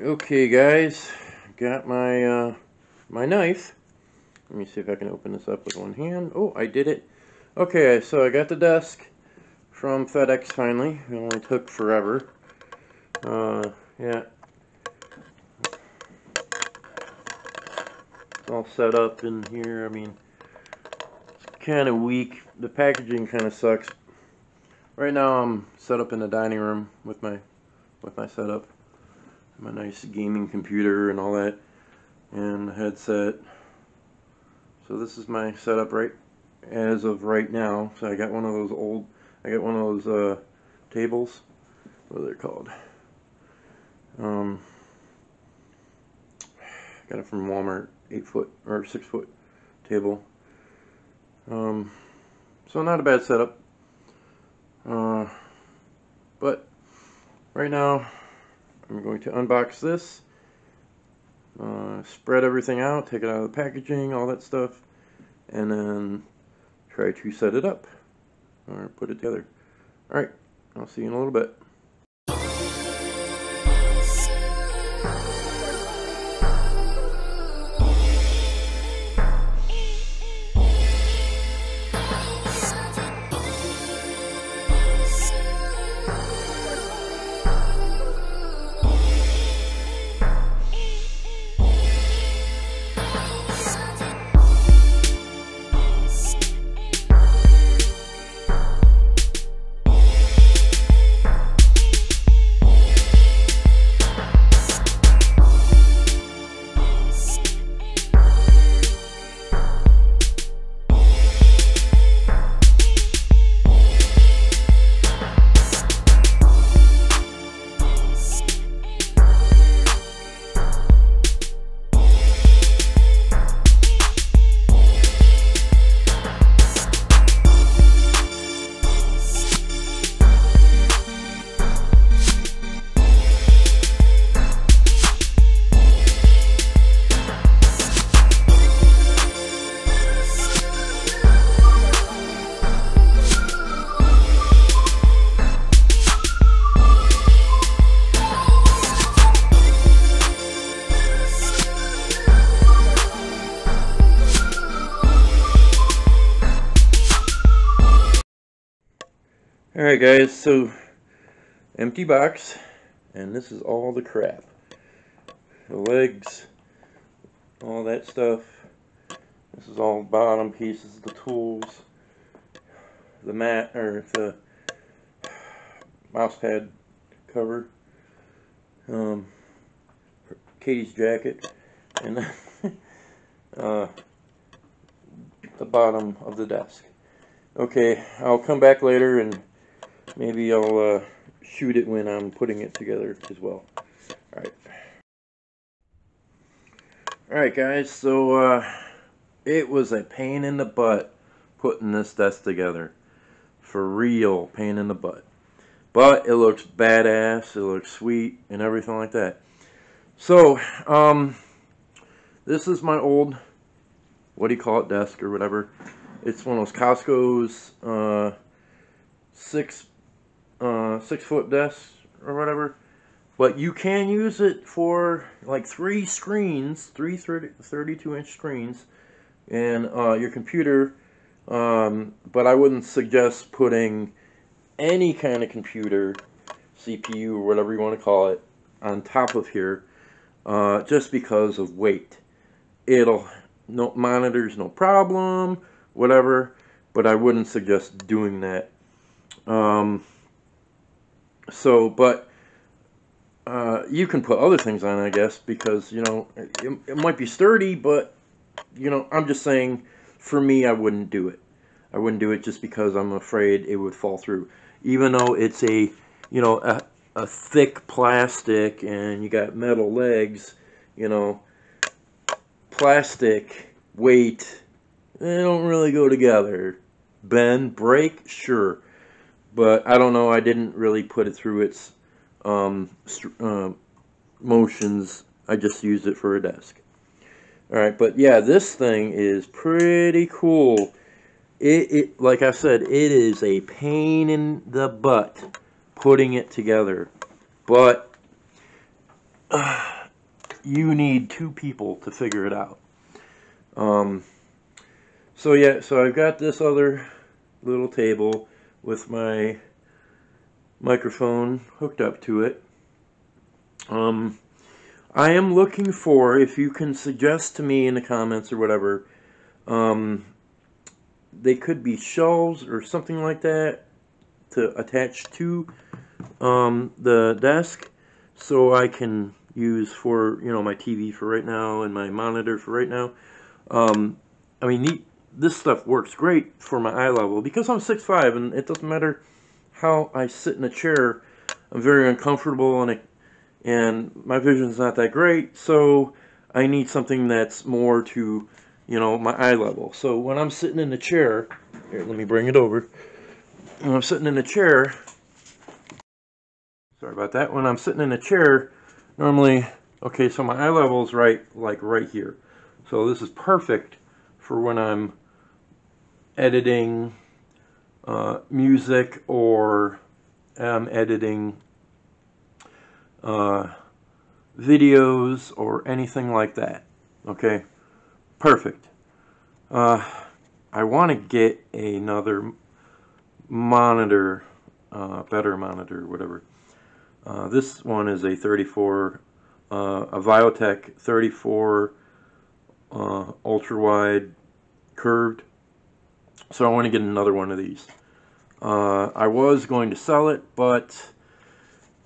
Okay guys, got my my knife. Let me see if I can open this up with one hand. Oh, I did it. Okay, so I got the desk from FedEx finally. It only took forever. Yeah. It's all set up in here. I mean, it's kind of weak. The packaging kind of sucks. Right now I'm set up in the dining room with my setup. My nice gaming computer and all that, and the headset. So this is my setup right as of right now. So I got one of those tables. What are they called? Got it from Walmart, 6 foot table. So not a bad setup. But right now I'm going to unbox this, spread everything out, take it out of the packaging, all that stuff, and then try to set it up or put it together. Alright, I'll see you in a little bit. Alright guys, so empty box, and this is all the crap. The legs, all that stuff. This is all bottom pieces, the tools, the mat, or the mouse pad cover, Katie's jacket, and the bottom of the desk. Okay, I'll come back later and maybe I'll shoot it when I'm putting it together as well. Alright guys, so it was a pain in the butt putting this desk together. For real, pain in the butt. But it looks badass, it looks sweet, and everything like that. So, this is my old, what do you call it, desk or whatever. It's one of those Costco's 6 foot desk or whatever, but you can use it for like three screens, three 32-inch screens, and your computer. But I wouldn't suggest putting any kind of computer, CPU or whatever you want to call it, on top of here, just because of weight. Monitors no problem, whatever, but I wouldn't suggest doing that. You can put other things on, I guess, because, you know, it might be sturdy, but, you know, I'm just saying, for me, I wouldn't do it. I wouldn't do it just because I'm afraid it would fall through, even though it's a, you know, a thick plastic, and you got metal legs, you know, plastic, weight, they don't really go together. Bend, break, sure. But I don't know, I didn't really put it through its motions. I just used it for a desk. Alright, but yeah, this thing is pretty cool. It, like I said, it is a pain in the butt putting it together. But you need two people to figure it out. So yeah, so I've got this other little table with my microphone hooked up to it. I am looking for, if you can suggest to me in the comments or whatever, they could be shelves or something like that to attach to the desk, so I can use for, you know, my TV for right now and my monitor for right now. I mean, this stuff works great for my eye level because I'm 6'5", and it doesn't matter how I sit in a chair. I'm very uncomfortable, and my vision's not that great, so I need something that's more to, you know, my eye level. So when I'm sitting in the chair, here, let me bring it over. When I'm sitting in the chair, sorry about that. When I'm sitting in a chair, normally, okay, so my eye level is right, like right here. So this is perfect for when I'm editing music, or I'm editing videos or anything like that. Okay, perfect. I want to get another monitor, better monitor, whatever. This one is a 34, a Vitesse 34 ultra wide curved. So I want to get another one of these. I was going to sell it, but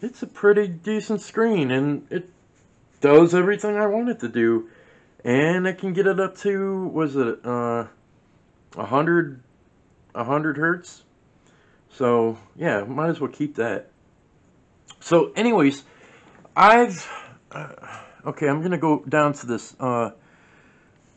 it's a pretty decent screen, and it does everything I want it to do. And I can get it up to, was it 100 hertz? So yeah, might as well keep that. So anyways, I've, okay, I'm going to go down to this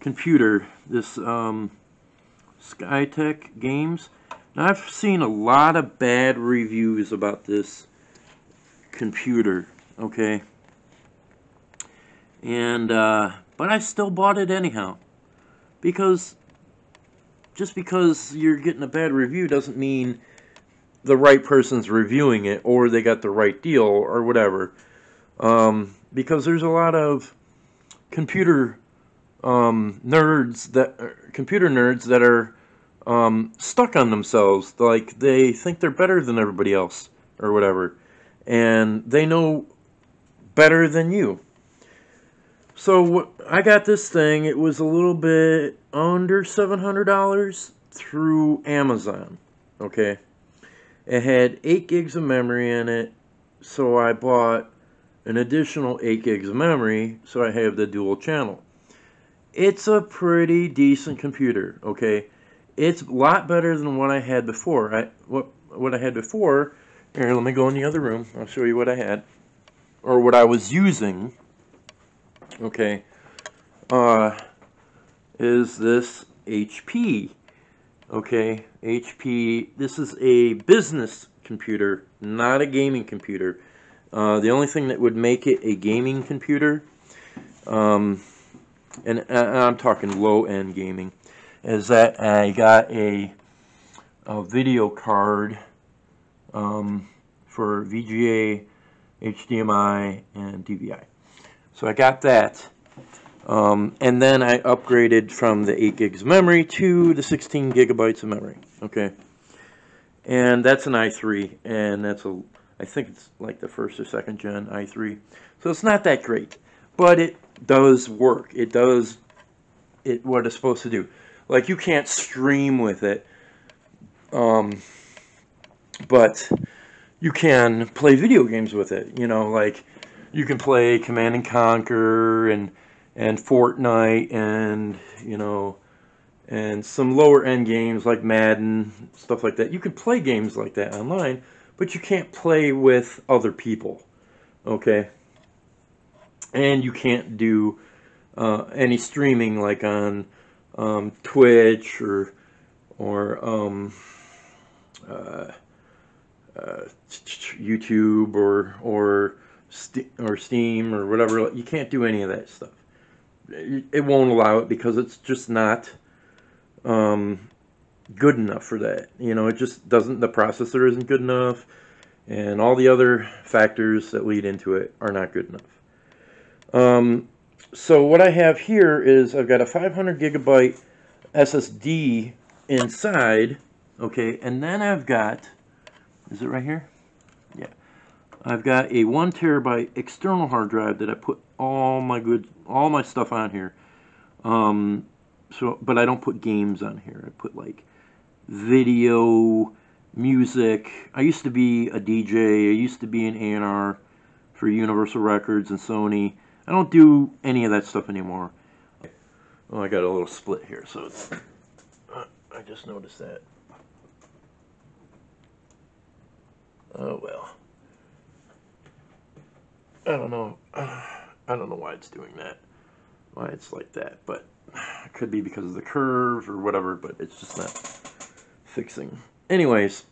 computer, this SkyTech Games. Now, I've seen a lot of bad reviews about this computer, okay? And, but I still bought it anyhow. Because, just because you're getting a bad review doesn't mean the right person's reviewing it, or they got the right deal, or whatever, because there's a lot of computer nerds that are stuck on themselves, like they think they're better than everybody else or whatever, and they know better than you. So I got this thing. It was a little bit under $700 through Amazon. Okay. It had 8 gigs of memory in it, so I bought an additional 8 gigs of memory, so I have the dual channel. It's a pretty decent computer, okay? It's a lot better than what I had before. What I had before, here, let me go in the other room. I'll show you what I had, or what I was using, okay, is this HP. Okay, HP, this is a business computer, not a gaming computer. The only thing that would make it a gaming computer, and I'm talking low-end gaming, is that I got a video card for VGA, HDMI, and DVI. So I got that. And then I upgraded from the 8 gigs of memory to the 16 gigabytes of memory. Okay. And that's an i3. And that's a, I think it's like the first or second gen i3. So it's not that great. But it does work. It does what it's supposed to do. Like, you can't stream with it. But you can play video games with it. You know, like, you can play Command and Conquer and Fortnite, and, you know, and some lower end games like Madden, stuff like that. You can play games like that online, but you can't play with other people, okay? And you can't do any streaming like on Twitch or YouTube or Steam or whatever. You can't do any of that stuff. It won't allow it because it's just not good enough for that. You know, it just doesn't, the processor isn't good enough, and all the other factors that lead into it are not good enough. So what I have here is I've got a 500 gigabyte SSD inside, okay, and then I've got, is it right here? Yeah. I've got a 1 terabyte external hard drive that I put all my stuff on here. So, but I don't put games on here. I put like video, music. I used to be a DJ. I used to be an A&R for Universal Records and Sony. I don't do any of that stuff anymore. Oh, I got a little split here, so it's, I just noticed that. Oh well. I don't know. I don't know why it's doing that. Why it's like that, but it could be because of the curve or whatever, but it's just not fixing. Anyways,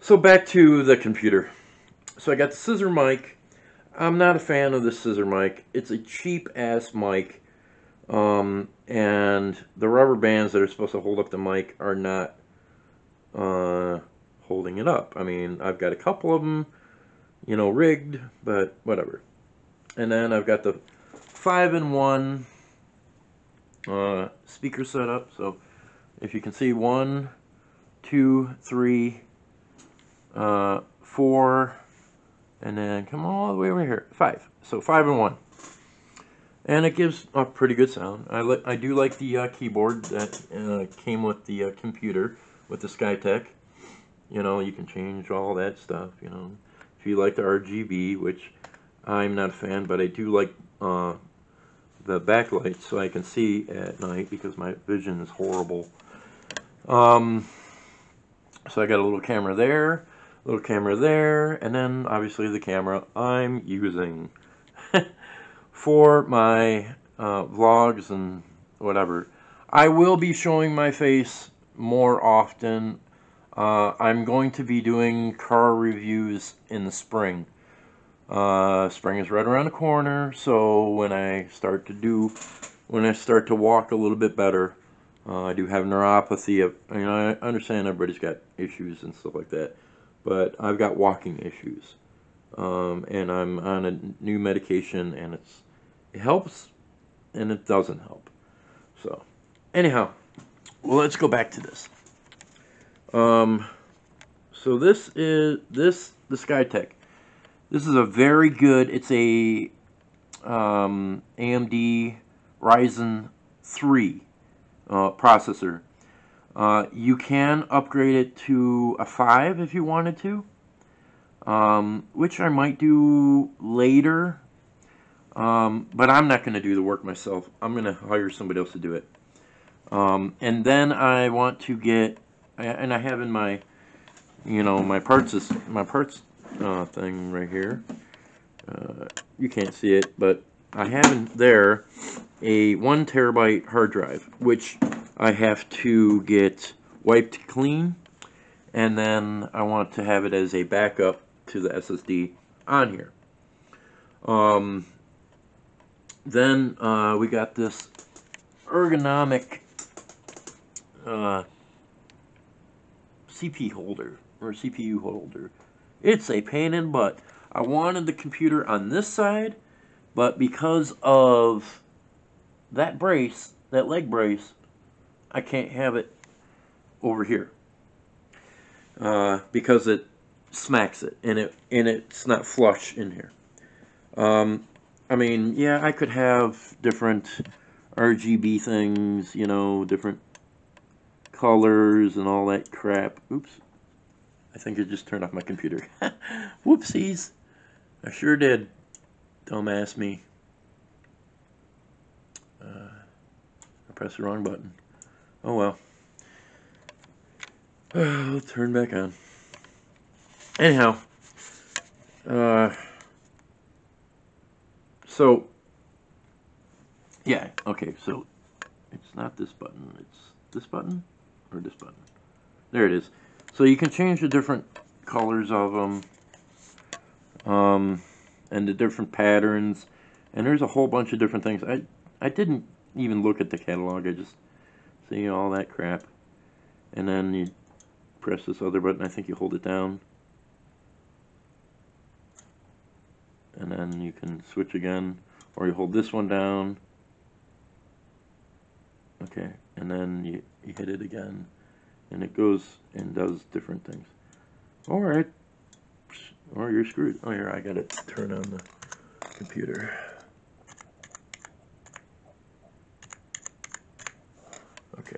so back to the computer. So I got the scissor mic. I'm not a fan of this scissor mic. It's a cheap ass mic, and the rubber bands that are supposed to hold up the mic are not holding it up. I mean, I've got a couple of them, you know, rigged, but whatever. And then I've got the 5-in-1 speaker setup. So if you can see, 1, 2, 3, 4. And then come all the way over here, 5. So 5-in-1, and it gives a pretty good sound. I do like the keyboard that came with the computer, with the SkyTech. You know, you can change all that stuff. You know, if you like the RGB, which I'm not a fan, but I do like the backlight, so I can see at night because my vision is horrible. So I got a little camera there. Little camera there, and then obviously the camera I'm using for my vlogs and whatever. I will be showing my face more often. I'm going to be doing car reviews in the spring. Spring is right around the corner, so when I start to walk a little bit better, I do have neuropathy. I mean, I understand everybody's got issues and stuff like that. But I've got walking issues, and I'm on a new medication, and it helps, and it doesn't help. So, anyhow, well, let's go back to this. So this is the SkyTech. This is a very good. It's a AMD Ryzen 3 processor. You can upgrade it to a 5 if you wanted to, which I might do later, but I'm not going to do the work myself. I'm going to hire somebody else to do it. And then I want to get, and I have in my, you know, my parts thing right here. You can't see it, but I have in there a 1 terabyte hard drive, which I have to get wiped clean, and then I want to have it as a backup to the SSD on here. Then we got this ergonomic CPU holder, or CPU holder. It's a pain in the butt. I wanted the computer on this side, but because of that brace, that leg brace, I can't have it over here because it smacks it, and it's not flush in here. I mean, yeah, I could have different RGB things, you know, different colors and all that crap. Oops, I think it just turned off my computer. Whoopsies, I sure did. Dumbass me. I pressed the wrong button. Oh well. I'll turn back on. Anyhow, so yeah, okay. So it's not this button. It's this button or this button. There it is. So you can change the different colors of them, and the different patterns. And there's a whole bunch of different things. I didn't even look at the catalog. I just see all that crap, and then you press this other button. I think you hold it down, and then then you can switch again, or you hold this one down. Okay, and then you hit it again, and it goes and does different things. All right, or you're screwed. Oh, here, I got it. Turn on the computer. Okay.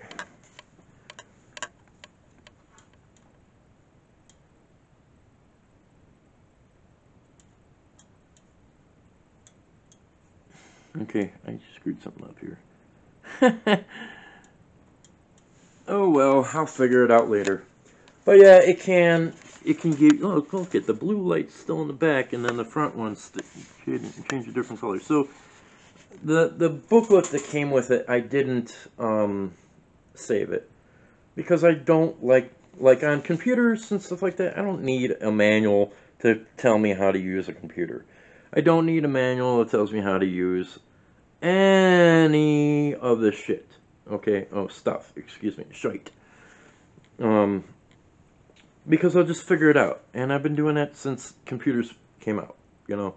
Okay, I screwed something up here. Oh well, I'll figure it out later. But yeah, it can give, look at the blue light's still in the back, and then the front one's change a different color. So the booklet that came with it, I didn't save it, because I don't like on computers and stuff like that, I don't need a manual to tell me how to use a computer. I don't need a manual that tells me how to use any of this shit. Okay, oh, stuff, excuse me, shite. Because I'll just figure it out. And I've been doing that since computers came out, you know.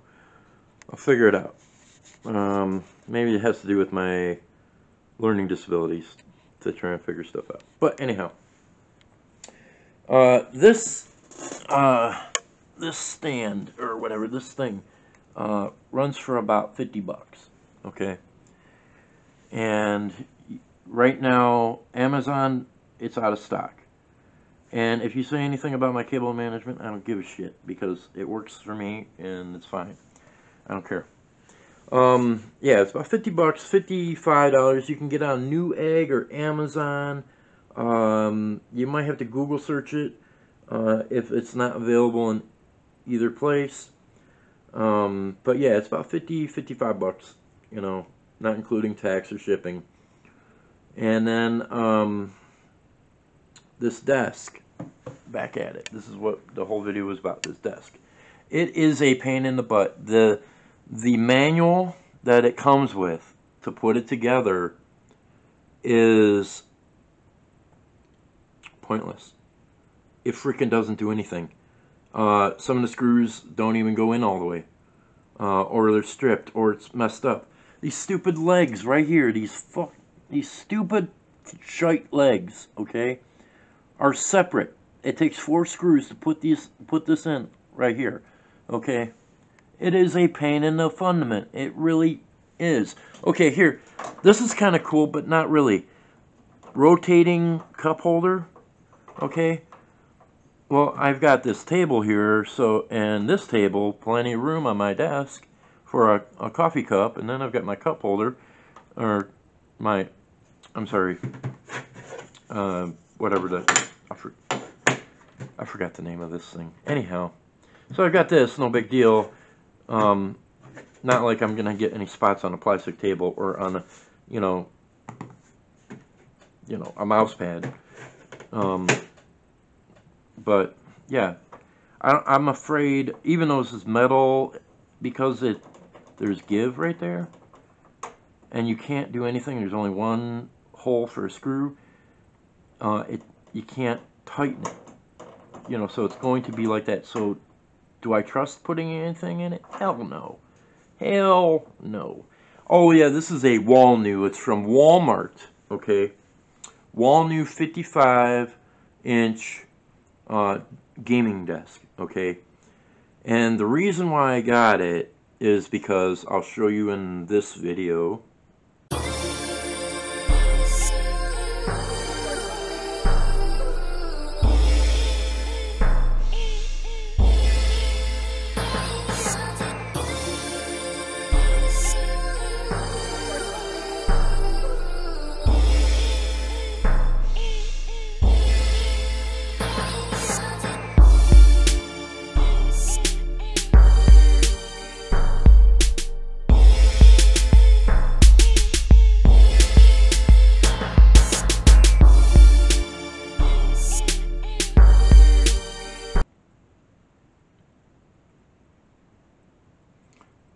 I'll figure it out. Maybe it has to do with my learning disabilities to try and figure stuff out. But anyhow, this stand, or whatever, this thing, runs for about $50, okay? And right now, Amazon, it's out of stock. And if you say anything about my cable management, I don't give a shit, because it works for me, and it's fine. I don't care. Yeah, it's about $50, $55. You can get on New Egg or Amazon. You might have to Google search it, if it's not available in either place. But yeah, it's about $50, $55, you know, not including tax or shipping. And then, this desk, back at it. This is what the whole video was about, this desk. It is a pain in the butt. The manual that it comes with to put it together is pointless. It freaking doesn't do anything. Some of the screws don't even go in all the way. Or they're stripped, or it's messed up. These stupid legs right here, these stupid shite legs, okay, are separate. It takes 4 screws to put this in right here, okay? It is a pain in the fundament. It really is. Okay, here, this is kind of cool, but not really. Rotating cup holder, okay? Well, I've got this table here, so, and this table, plenty of room on my desk for a coffee cup, and then I've got my cup holder, or my, I'm sorry, whatever the, I forgot the name of this thing. Anyhow, so I've got this, no big deal. Not like I'm going to get any spots on a plastic table or on a, you know, a mouse pad. But yeah, I'm afraid, even though this is metal, because there's give right there, and you can't do anything, there's only one hole for a screw, you can't tighten it, you know, so it's going to be like that. So do I trust putting anything in it? Hell no. Hell no. Oh yeah, this is a Walnew. It's from Walmart, okay? Walnew 55-inch gaming desk, okay? And the reason why I got it is because I'll show you in this video.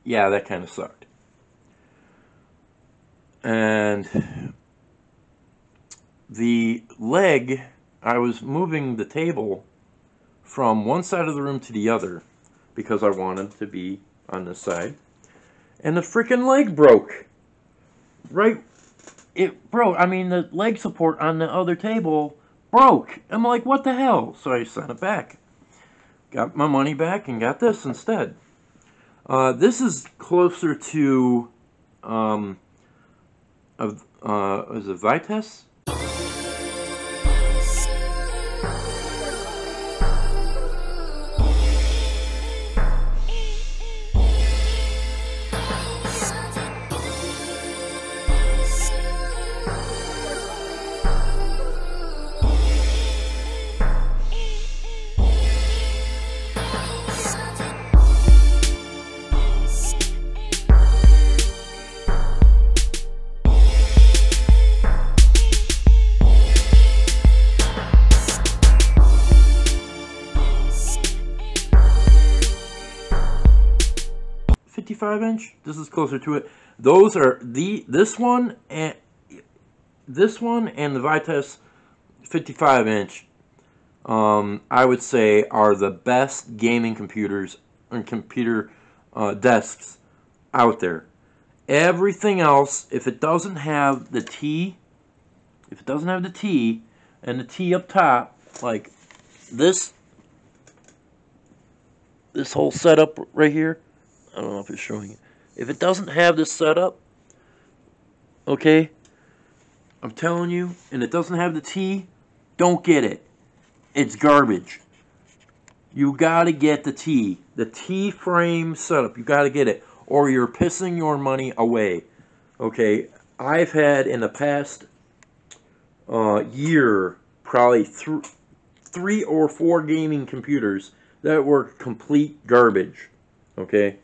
Yeah, that kind of sucked. And the leg, I was moving the table from one side of the room to the other because I wanted to be on the side, and the freaking leg broke. Right, it broke. I mean, the leg support on the other table broke. I'm like, what the hell? So I sent it back. Got my money back and got this instead. This is closer to, is it Vitesse? Inch. This is closer to it. Those are this one and the Vitesse 55-inch. I would say are the best gaming computers and computer desks out there. Everything else, if it doesn't have the T, if it doesn't have the T and the T up top, like this whole setup right here. I don't know if it's showing it. If it doesn't have this setup, okay, I'm telling you, and it doesn't have the T, don't get it. It's garbage. You gotta get the T frame setup. You gotta get it, or you're pissing your money away. Okay, I've had in the past year probably three or four gaming computers that were complete garbage. Okay.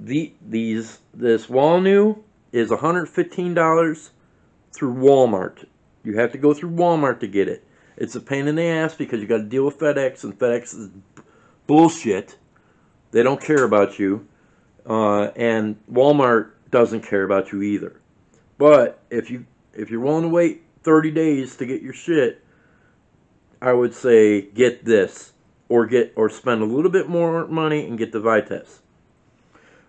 This Walnew is $115 through Walmart. You have to go through Walmart to get it. It's a pain in the ass because you got to deal with FedEx, and FedEx is bullshit. They don't care about you, and Walmart doesn't care about you either. But if you're willing to wait 30 days to get your shit, I would say get this, or spend a little bit more money and get the Vitesse.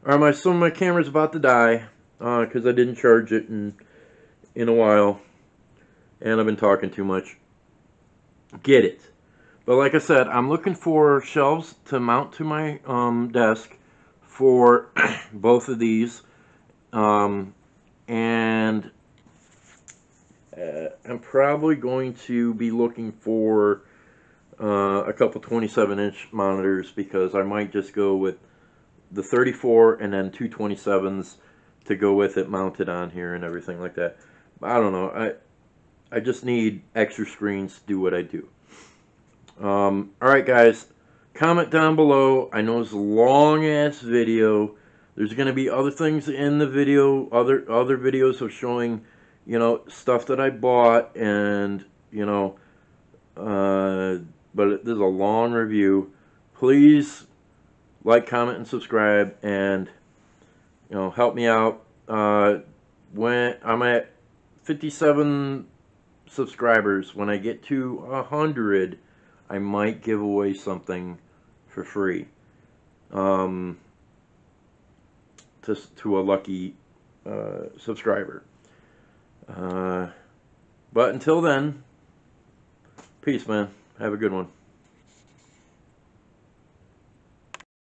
Alright, my camera's about to die because I didn't charge it in a while, and I've been talking too much. Get it. But like I said, I'm looking for shelves to mount to my desk for both of these, and I'm probably going to be looking for a couple 27-inch monitors, because I might just go with the 34 and then two 27s to go with it, mounted on here and everything like that. I don't know. I just need extra screens to do what I do. Alright guys, comment down below. I know it's a long ass video. There's going to be other things in the video, other videos of showing, you know, stuff that I bought, and you know, but this is a long review. Please like, comment, and subscribe, and you know, help me out. When I'm at 57 subscribers, when I get to 100, I might give away something for free to a lucky subscriber. But until then, peace, man. Have a good one.